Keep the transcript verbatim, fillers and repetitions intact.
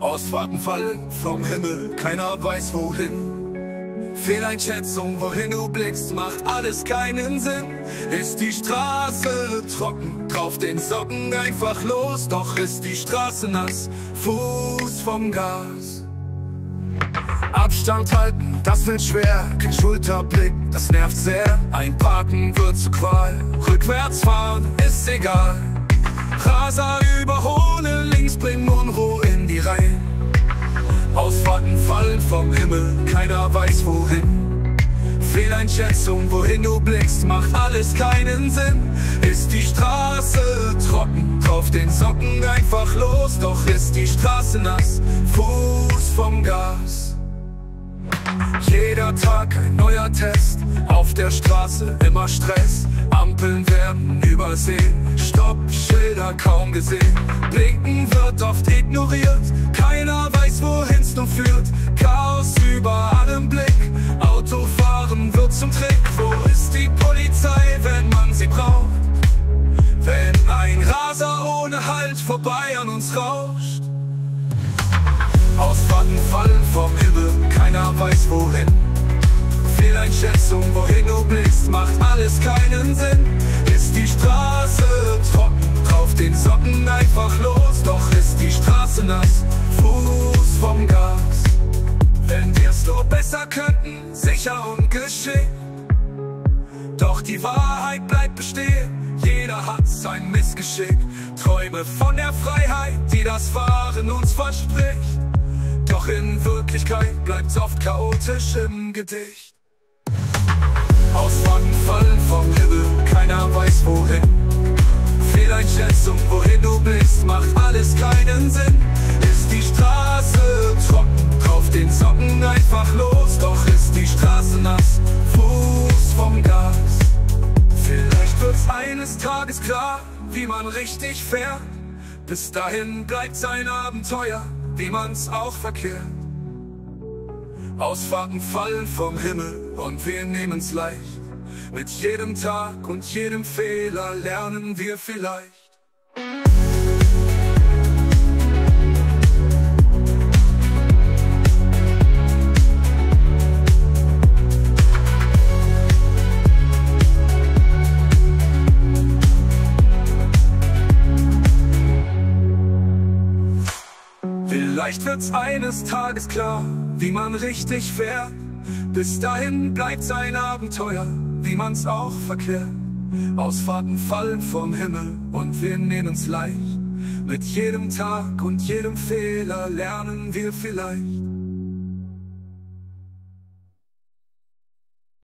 Ausfahrten fallen vom Himmel, keiner weiß wohin. Fehleinschätzung, wohin du blickst, macht alles keinen Sinn. Ist die Straße trocken, drauf den Socken einfach los. Doch ist die Straße nass, Fuß vom Gas. Abstand halten, das wird schwer, kein Schulterblick, das nervt sehr. Einparken wird zur Qual, rückwärts fahren ist egal. Raser überhole, links bringen Unruhe in die Reihen. Ausfahrten fallen vom Himmel, keiner weiß wohin. Fehleinschätzung, wohin du blickst, macht alles keinen Sinn. Ist die Straße trocken, drauf den Socken einfach los. Doch ist die Straße nass, Fuß vom Gas. Jeder Tag ein neuer Test, auf der Straße immer Stress. Ampeln werden übersehen, Stoppschilder kaum gesehen. Blinken wird oft ignoriert, keiner weiß wohin's nun führt. Chaos überall im Blick, Autofahren wird zum Trick. Wo ist die Polizei, wenn man sie braucht? Wenn ein Raser ohne Halt vorbei an uns rauscht. Ausfahrten fallen vom Himmel, keiner weiß wohin. Fehleinschätzung, wohin du blickst, macht alles keinen Sinn. Ist die Straße trocken, drauf den Socken einfach los. Doch ist die Straße nass, Fuß vom Gas. Wenn wir's nur besser könnten, sicher und geschickt. Doch die Wahrheit bleibt bestehen, jeder hat sein Missgeschick. Träume von der Freiheit, die das Fahren uns verspricht. Doch in Wirklichkeit bleibt's oft chaotisch im Gedicht. Ausfahrten fallen vom Himmel, keiner weiß wohin. Fehleinschätzung, wohin du bist, macht alles keinen Sinn. Ist die Straße trocken, drauf den Socken einfach los. Doch ist die Straße nass, Fuß vom Gas. Vielleicht wird's eines Tages klar, wie man richtig fährt. Bis dahin bleibt's ein Abenteuer, wie man's auch verkehrt. Ausfahrten fallen vom Himmel und wir nehmen's leicht. Mit jedem Tag und jedem Fehler lernen wir vielleicht. Vielleicht wird's eines Tages klar, wie man richtig fährt. Bis dahin bleibt's ein Abenteuer, wie man's auch verkehrt. Ausfahrten fallen vom Himmel und wir nehmen's leicht. Mit jedem Tag und jedem Fehler lernen wir vielleicht.